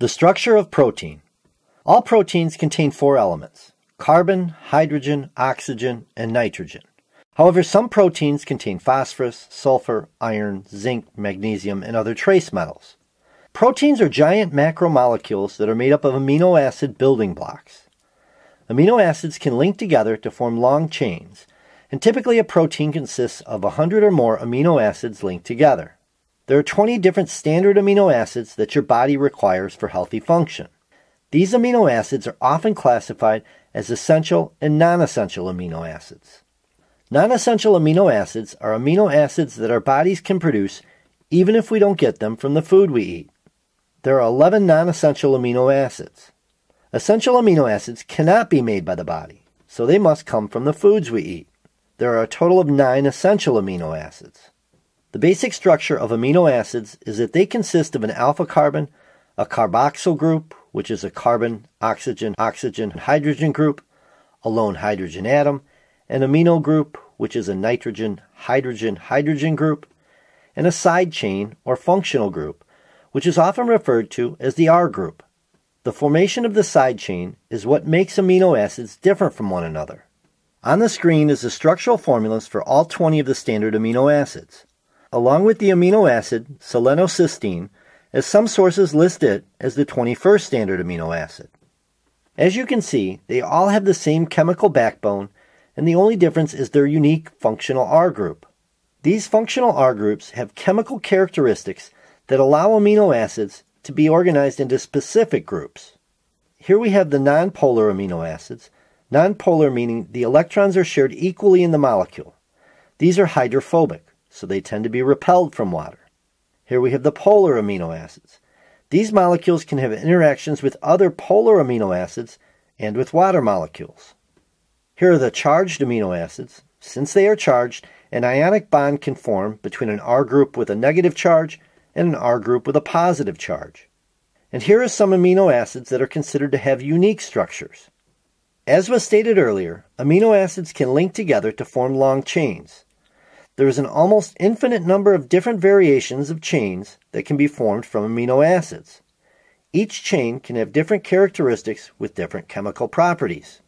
The structure of protein. All proteins contain four elements: carbon, hydrogen, oxygen, and nitrogen. However, some proteins contain phosphorus, sulfur, iron, zinc, magnesium, and other trace metals. Proteins are giant macromolecules that are made up of amino acid building blocks. Amino acids can link together to form long chains, and typically a protein consists of 100 or more amino acids linked together. There are 20 different standard amino acids that your body requires for healthy function. These amino acids are often classified as essential and non-essential amino acids. Non-essential amino acids are amino acids that our bodies can produce even if we don't get them from the food we eat. There are 11 non-essential amino acids. Essential amino acids cannot be made by the body, so they must come from the foods we eat. There are a total of 9 essential amino acids. The basic structure of amino acids is that they consist of an alpha carbon, a carboxyl group, which is a carbon, oxygen, oxygen, hydrogen group, a lone hydrogen atom, an amino group, which is a nitrogen, hydrogen, hydrogen group, and a side chain or functional group, which is often referred to as the R group. The formation of the side chain is what makes amino acids different from one another. On the screen is the structural formulas for all 20 of the standard amino acids. Along with the amino acid selenocysteine, as some sources list it as the 21st standard amino acid. As you can see, they all have the same chemical backbone, and the only difference is their unique functional R group. These functional R groups have chemical characteristics that allow amino acids to be organized into specific groups. Here we have the nonpolar amino acids, nonpolar meaning the electrons are shared equally in the molecule. These are hydrophobic, so they tend to be repelled from water. Here we have the polar amino acids. These molecules can have interactions with other polar amino acids and with water molecules. Here are the charged amino acids. Since they are charged, an ionic bond can form between an R group with a negative charge and an R group with a positive charge. And here are some amino acids that are considered to have unique structures. As was stated earlier, amino acids can link together to form long chains. There is an almost infinite number of different variations of chains that can be formed from amino acids. Each chain can have different characteristics with different chemical properties.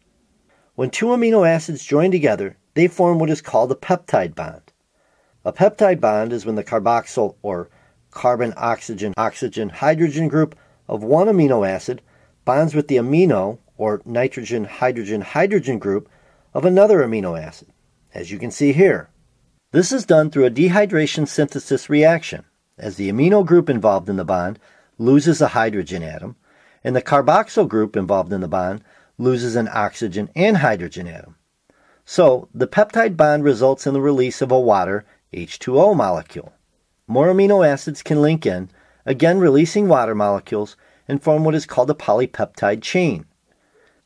When two amino acids join together, they form what is called a peptide bond. A peptide bond is when the carboxyl or carbon, oxygen, oxygen, hydrogen group of one amino acid bonds with the amino or nitrogen, hydrogen, hydrogen group of another amino acid, as you can see here. This is done through a dehydration synthesis reaction, as the amino group involved in the bond loses a hydrogen atom, and the carboxyl group involved in the bond loses an oxygen and hydrogen atom. So, the peptide bond results in the release of a water H2O molecule. More amino acids can link in, again releasing water molecules, and form what is called a polypeptide chain.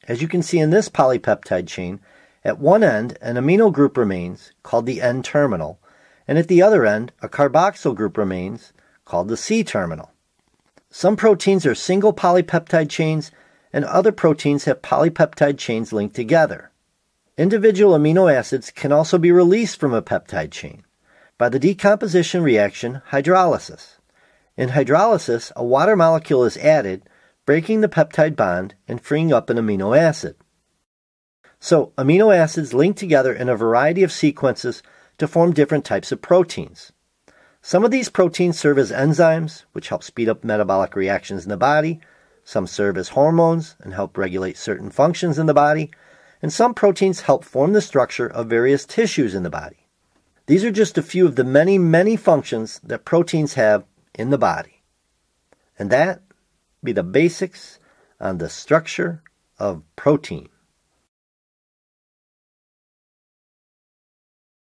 As you can see in this polypeptide chain, at one end, an amino group remains, called the N-terminal, and at the other end, a carboxyl group remains, called the C-terminal. Some proteins are single polypeptide chains, and other proteins have polypeptide chains linked together. Individual amino acids can also be released from a peptide chain by the decomposition reaction hydrolysis. In hydrolysis, a water molecule is added, breaking the peptide bond and freeing up an amino acid. So, amino acids link together in a variety of sequences to form different types of proteins. Some of these proteins serve as enzymes, which help speed up metabolic reactions in the body. Some serve as hormones and help regulate certain functions in the body. And some proteins help form the structure of various tissues in the body. These are just a few of the many, many functions that proteins have in the body. And that be the basics on the structure of protein.